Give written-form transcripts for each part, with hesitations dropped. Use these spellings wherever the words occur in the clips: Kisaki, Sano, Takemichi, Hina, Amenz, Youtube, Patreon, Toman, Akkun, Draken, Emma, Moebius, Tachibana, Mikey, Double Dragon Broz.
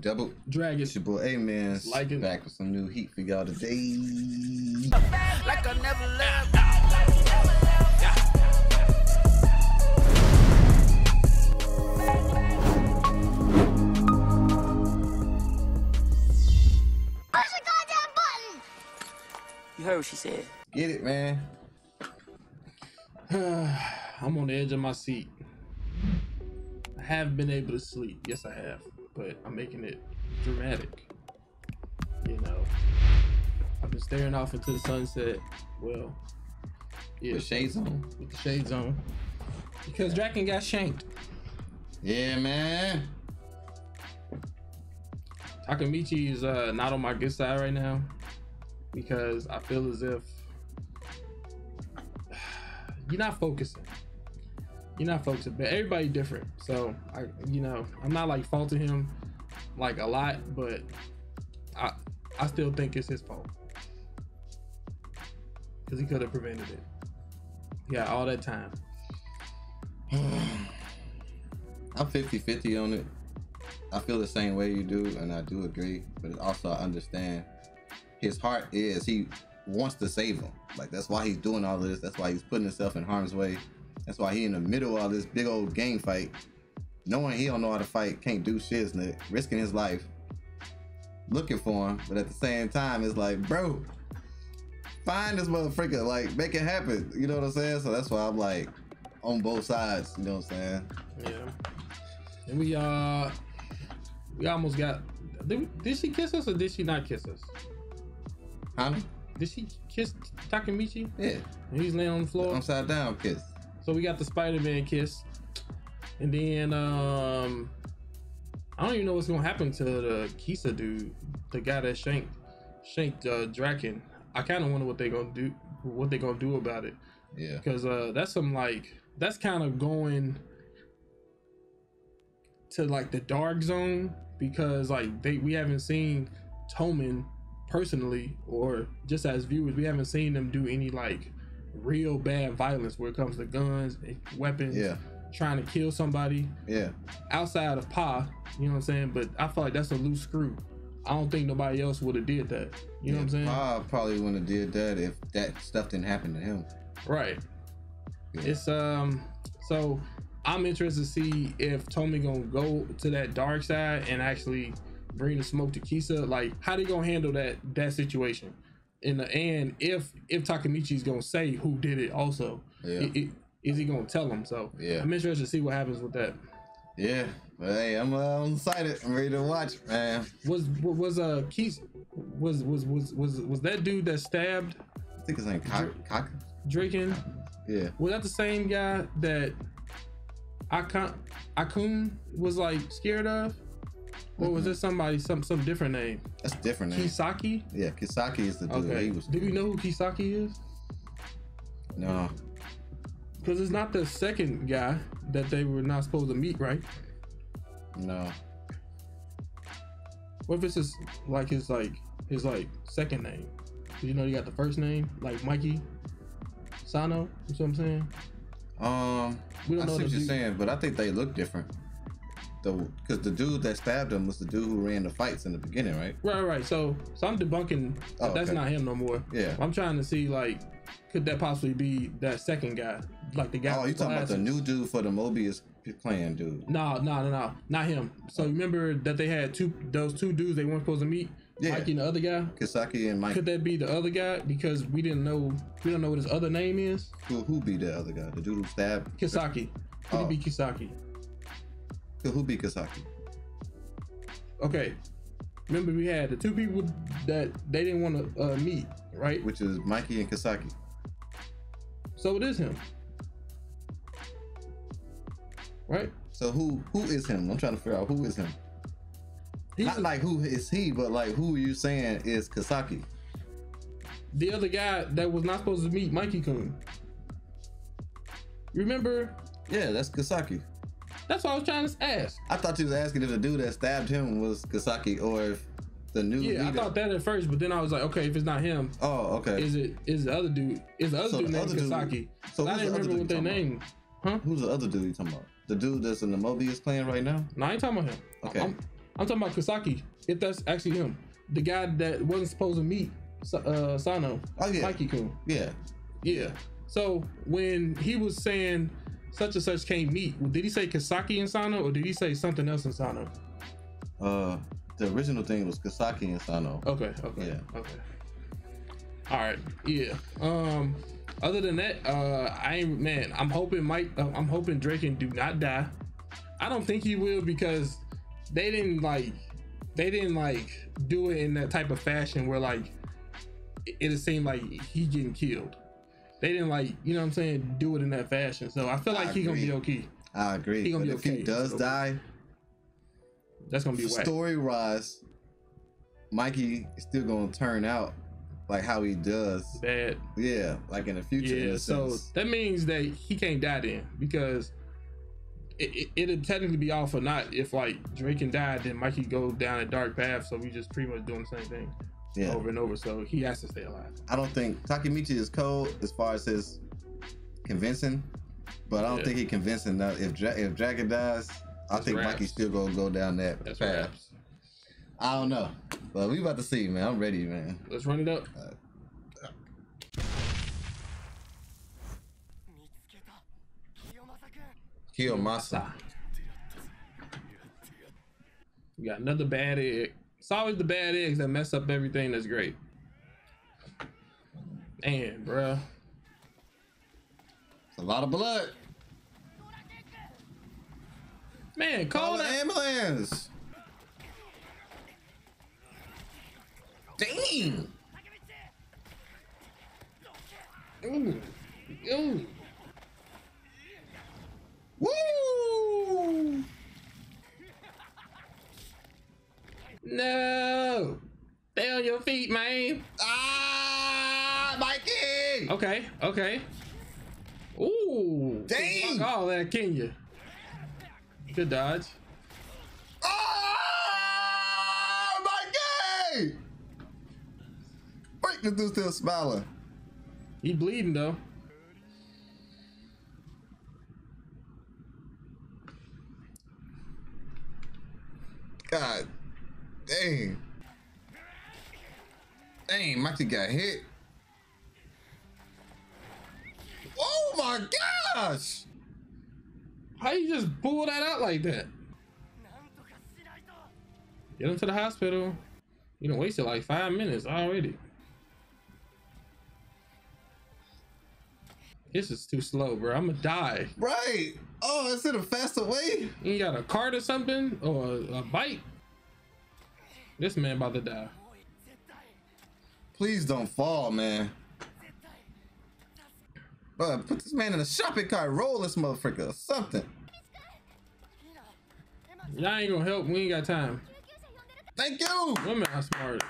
Double Dragon. It's your boy Amenz back with some new heat for y'all today. Like I never left. Push the goddamn button. You heard what she said. Get it, man. I'm on the edge of my seat. I haven't been able to sleep. Yes, I have. But I'm making it dramatic, you know. I've been staring off into the sunset. Well, yeah, with shades on. With the shades on, because Draken got shanked. Yeah, man. Takemichi is not on my good side right now, because I feel as if you're not focusing. You're not focusing, but everybody different. So I, you know, I'm not like faulting him like a lot, but I still think it's his fault, because he could have prevented it. Yeah, all that time. I'm 50-50 on it. I feel the same way you do, and I do agree, but also I understand his heart is he wants to save him. Like, that's why he's doing all this. That's why he's putting himself in harm's way. That's why he in the middle of all this big old gang fight, knowing he don't know how to fight, can't do shit, risking his life, looking for him. But at the same time, it's like, bro, find this motherfucker, like, make it happen. You know what I'm saying? So that's why I'm like on both sides. You know what I'm saying? Yeah. And we almost got. Did she kiss us or did she not kiss us? Huh? Did she kiss Takemichi? Yeah. And he's laying on the floor. Upside down kiss. So we got the Spider-Man kiss, and then I don't even know what's gonna happen to the Kisa dude, the guy that shanked Draken. I kind of wonder what they gonna do, about it. Yeah. Because that's some like kind of going to like the dark zone, because like we haven't seen Toman personally, or just as viewers, we haven't seen them do any like real bad violence where it comes to guns, weapons, yeah, trying to kill somebody, yeah, outside of Pa, you know what I'm saying? But I feel like that's a loose screw. I don't think nobody else would have did that, you know what I'm saying? Pa probably wouldn't have did that if that stuff didn't happen to him, right? Yeah. It's so I'm interested to see if Toman gonna go to that dark side and actually bring the smoke to Kisa. Like, how they gonna handle that situation in the end, if Takemichi's gonna say who did it also? Yeah. Is he gonna tell him? So yeah, I'm interested to see what happens with that. Yeah, but hey, I'm excited. I'm ready to watch, man. Was that dude that stabbed? I think his name Draken. Yeah. Was that the same guy that Akkun was like scared of? Or was there somebody, some different name? That's a different name. Kisaki? Yeah, Kisaki is the dude. Okay. Do we know who Kisaki is? No. Because it's not the second guy that they were not supposed to meet, right? No. What if it's just like his second name? Because you know you got the first name, like Mikey, Sano, you know what I'm saying? We don't know what you're saying, but I think they look different. Because the dude that stabbed him was the dude who ran the fights in the beginning, right? Right. So I'm debunking that. Oh, that's okay. Not him no more. Yeah. I'm trying to see, like, could that possibly be that second guy? Like the guy. Oh, you talking about the new dude for the Moebius clan dude? No, not him. So remember that they had those two dudes they weren't supposed to meet. Yeah. Mikey and the other guy. Kisaki and Mike. Could that be the other guy? Because we don't know what his other name is. Who be the other guy? The dude who stabbed Kisaki. Could it be Kisaki? Who be Kisaki? Okay, remember we had the two people that they didn't want to meet, right? Which is Mikey and Kisaki. So it is him, right? So who is him? I'm trying to figure out who is him. Not like who is he, but like who are you saying is Kisaki? The other guy that was not supposed to meet Mikey-kun. Remember? Yeah, that's Kisaki. That's what I was trying to ask. I thought you was asking if the dude that stabbed him was Kisaki or if the new leader. I thought that at first, but then I was like, okay, if it's not him, oh, okay, is the other dude? Is the other dude named Kisaki? So I didn't remember what their name. Huh? Who's the other dude you talking about? The dude that's in the Moebius clan right now? No, I ain't talking about him. Okay, I'm talking about Kisaki, if that's actually him. The guy that wasn't supposed to meet Sano. Oh yeah. Mikey-kun. Yeah. Yeah. So when he was saying such and such can't meet, did he say Kisaki and Sano or did he say something else in Sano? The original thing was Kisaki and Sano. Okay, okay. Yeah. Okay. All right. Yeah. Other than that, I'm hoping Draken do not die. I don't think he will because they didn't do it in that type of fashion where like it seemed like he getting killed. They didn't you know what I'm saying, do it in that fashion. So I feel like he's gonna be okay. I agree. He gonna be okay. If he does die, that's gonna be whack. Story-wise, Mikey is still gonna turn out like how he does. Bad. Yeah, like in the future. Yeah, so that means that he can't die then, because it'd technically be all for naught if like Draken died, then Mikey go down a dark path. So we just pretty much doing the same thing over and over. So he has to stay alive. I don't think Takemichi is cold as far as his convincing, but I don't think he convincing. Now, if Draken dies, I think Mikey's still gonna go down that path. I don't know, but we about to see, man. I'm ready, man. Let's run it up. Kiyomasa. We got another bad egg. It's always the bad eggs that mess up everything that's great. Man, bruh. It's a lot of blood. Man, call the ambulance. Dang. Ooh. Ooh. Woo! No! Stay on your feet, man! Ah! Mikey! Okay, okay. Ooh! Dang! Fuck all that, Kenya. Good dodge. Ah! Mikey! Wait, the dude's still smiling. He bleeding, though. God dang. Dang, Mikey got hit. Oh my gosh! How you just pull that out like that? Get him to the hospital. You done wasted like 5 minutes already. This is too slow, bro. I'ma die. Right. Oh, is it a faster way? You got a cart or something? Or a bike? This man about to die. Please don't fall, man. But put this man in a shopping cart. Roll this motherfucker or something. Y'all ain't gonna help. We ain't got time. Thank you! Women are smart.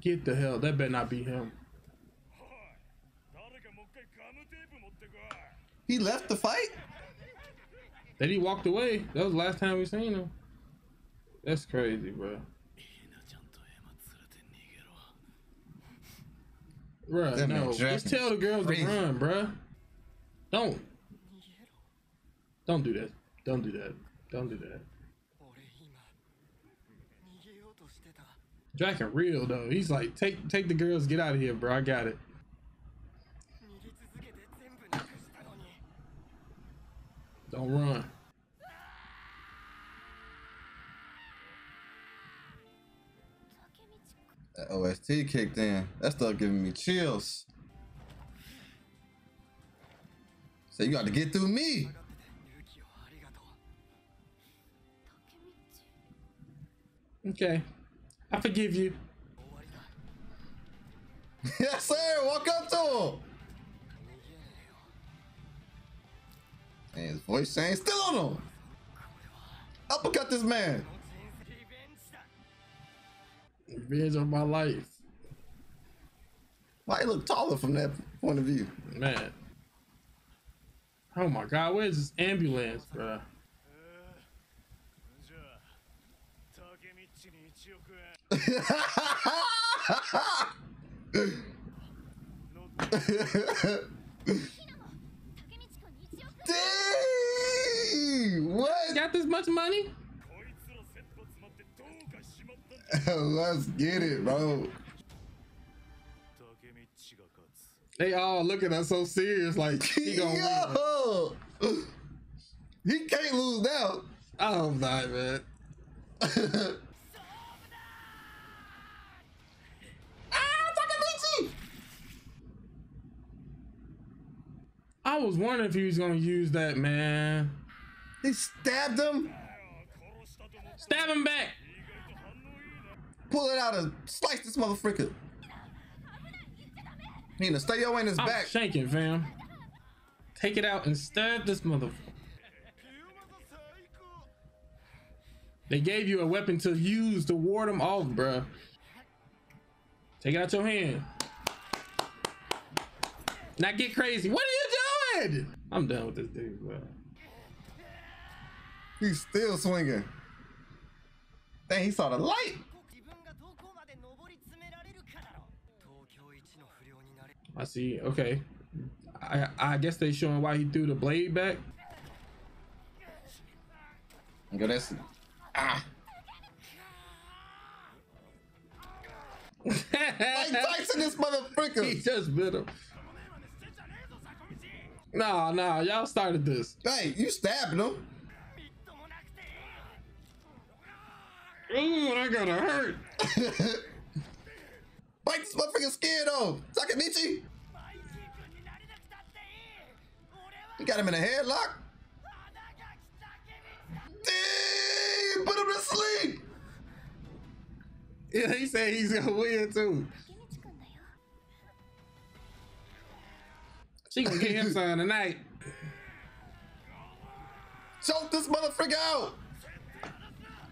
Get the hell. That better not be him. He left the fight? Then he walked away. That was the last time we seen him. That's crazy, bro. Bruh, no. Just tell the girls to run, bruh. Don't. Don't do that. Don't do that. Don't do that. Draken real, though. He's like, take the girls, get out of here, bro. I got it. Don't run. That OST kicked in. That stuff giving me chills. So you got to get through me. Okay. I forgive you. Yes, sir. Walk up to him. And his voice ain't still on him. Uppercut this man. Revenge of my life. Why he look taller from that point of view? Man. Oh my God, where's this ambulance, bro? Dang! What? got this much money? Let's get it, bro. They all look at us so serious, like he gonna win. He can't lose now. I hope not, man. Takemichi! I was wondering if he was gonna use that, man. He stabbed him. Stab him back. Pull it out and slice this motherfucker. Hina, stay your way in his back. I'm shaking, fam. Take it out and stab this motherfucker. They gave you a weapon to use to ward them off, bruh. Take out your hand. Now get crazy. What are you doing? I'm done with this dude, bro. He's still swinging. Dang, he saw the light. I see. Okay, I guess they showing why he threw the blade back. Go this. Ah. Mike Tyson, this motherfucker. He just bit him. Nah, y'all started this. Hey, you stabbed him. Ooh, that gotta hurt. Mike, this motherfucker's scared though. Takemichi. You got him in a headlock. Damn, put him to sleep. Yeah, he said he's gonna win too. She gonna get him son tonight. Choke this motherfucker out.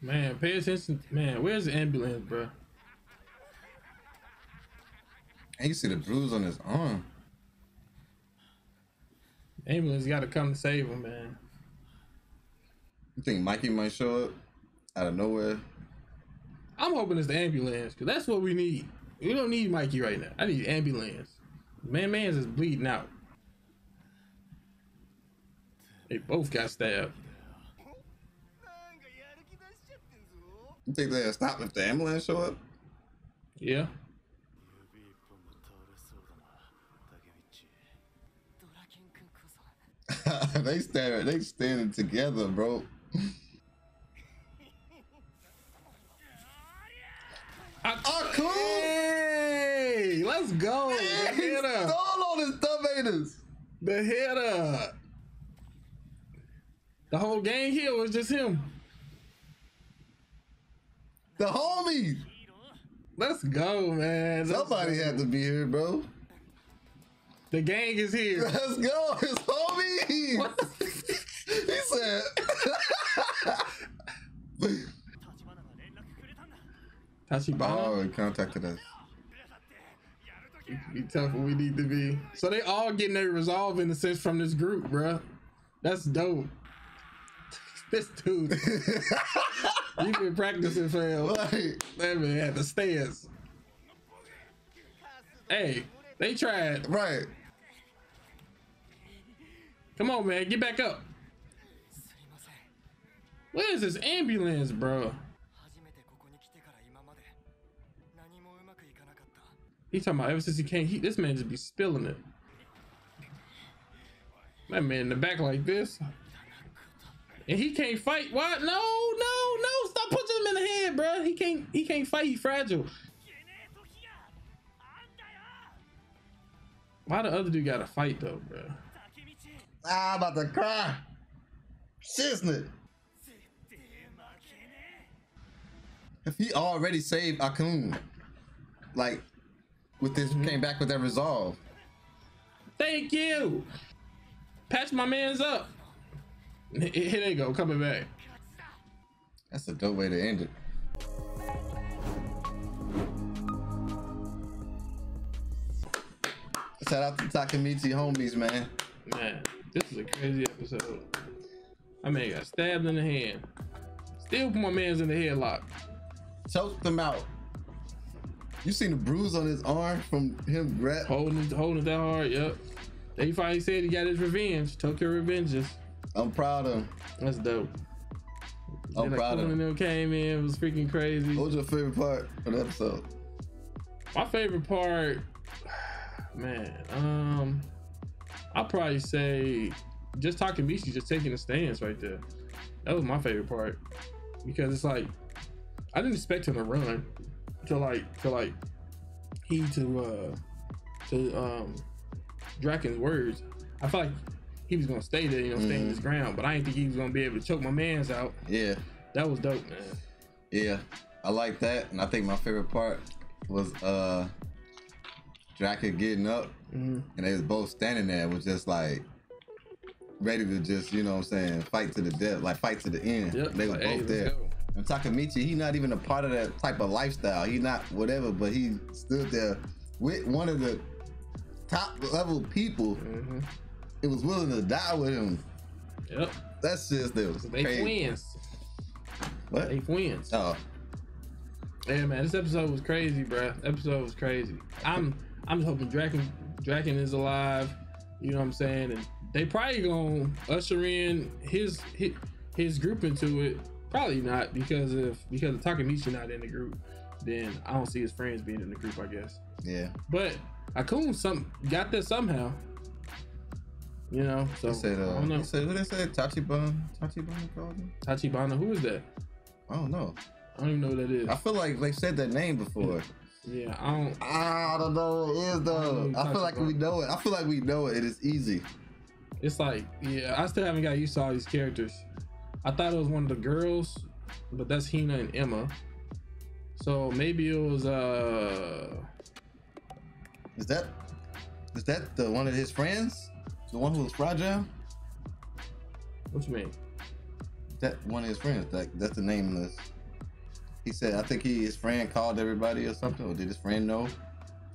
Man, pay attention. Man, where's the ambulance, bro? And you see the bruise on his arm. The ambulance got to come to save him, man. You think Mikey might show up out of nowhere? I'm hoping it's the ambulance, because that's what we need. We don't need Mikey right now. I need ambulance. Man's is bleeding out. They both got stabbed. You think they'll stop if the ambulance show up? Yeah. They standing together, bro. Akkun! Hey, let's go! Hey, he's all on his dumb haters. The header. The whole gang here was just him. The homies. Let's go, man. Somebody had to be here, bro. The gang is here. Let's go, his homies. What? He said. Tachibana contacted us. Be tough when we need to be. So they all getting their resolve in a sense from this group, bro. That's dope. This dude, you've been practicing, fam. Like, that man had the stairs. Hey, they tried. Right. Come on, man, get back up. Where is this ambulance, bro? He's talking about ever since he came, this man just be spilling it. That man in the back like this. And he can't fight. Why? No. Stop punching him in the head, bro. He can't fight. He fragile. Why the other dude gotta fight though, bro? I'm about to cry. Shiznit. If he already saved Akkun, like, with this, came back with that resolve. Thank you. Patch my man's up. Here they go, coming back. That's a dope way to end it. Shout out to Takemichi homies, man. Man, this is a crazy episode. My man got stabbed in the hand. Still put my man's in the headlock. Choked him out. You seen the bruise on his arm from him grab holding that hard, yep. He finally said he got his revenge. Took your revenges. I'm proud of him. That's dope. I'm proud of him. Came in, it was freaking crazy. What was your favorite part of the episode? My favorite part, man, I'll probably say just Takemichi just taking a stance right there. That was my favorite part, because it's like I didn't expect him to run to Draken's words. I felt like he was gonna stay there, you know, stay in his ground, but I didn't think he was gonna be able to choke my man's out. Yeah, that was dope, man. Yeah, I like that, and I think my favorite part was Draken getting up and they was both standing there, was just like ready to just, you know what I'm saying, fight to the death, like fight to the end. Yep. They were both there. And Takemichi, he's not even a part of that type of lifestyle. He's not whatever, but he stood there with one of the top level people. It was willing to die with him. Yep. That's just that was crazy. Twins. What? They twins. Oh. Yeah, man, this episode was crazy, bro. Episode was crazy. I'm hoping Draken is alive. You know what I'm saying? And they probably gonna usher in his group into it. Probably not, because if Takemichi not in the group, then I don't see his friends being in the group, I guess. Yeah. But Akkun got there somehow. You know, so they said, I don't know. They said, what they said? Tachibana called him? Tachibana, who is that? I don't know. I don't even know who that is. I feel like they said that name before. Yeah, I don't know who it is though. I feel like we know it. I feel like we know it. It is easy. It's like, yeah, I still haven't got used to all these characters. I thought it was one of the girls, but that's Hina and Emma. So maybe it was Is that the one of his friends? The one who was fragile? What you mean? That one of his friends, that's the name list. He said, I think his friend called everybody or something, or did his friend know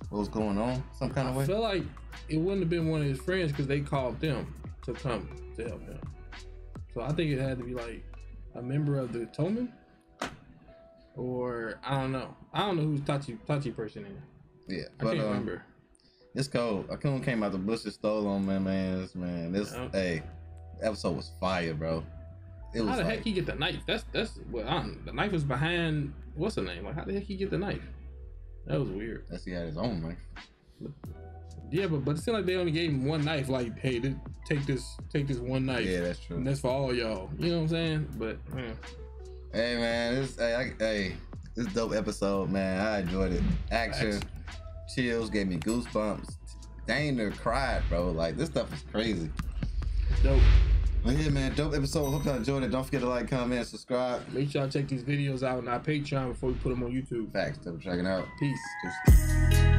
what was going on some kind of way? I feel like it wouldn't have been one of his friends because they called them to come to help him. So I think it had to be like a member of the Toman, or I don't know. I don't know who's Tachi person in it. Yeah, I can't remember. It's cold. Akkun came out the bushes, stole on my man's man. Hey, episode was fire, bro. It was how the heck he get the knife? That's what the knife was behind. What's the name? Like how the heck he get the knife? That was weird. That's he had his own knife. Yeah, but it seemed like they only gave him one knife. Like, hey, take this one knife. Yeah, that's true. And that's for all y'all. You know what I'm saying? But man. Hey man, this dope episode, man. I enjoyed it. Action, chills, gave me goosebumps. Dang near cried, bro. Like this stuff is crazy. Dope. Well, yeah, man, dope episode. Hope y'all enjoyed it. Don't forget to like, comment, subscribe. Make sure y'all check these videos out on our Patreon before we put them on YouTube. Facts. Double checking out. Peace.